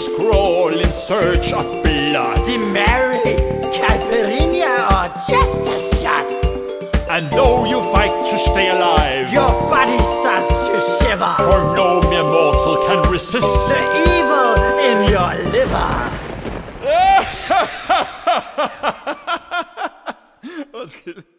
to scroll in search of Bloody Mary, Caipirinha, or just a shot. And though you fight to stay alive, your body starts to shiver, for no mere mortal can resist the evil in your liver. Undskyld.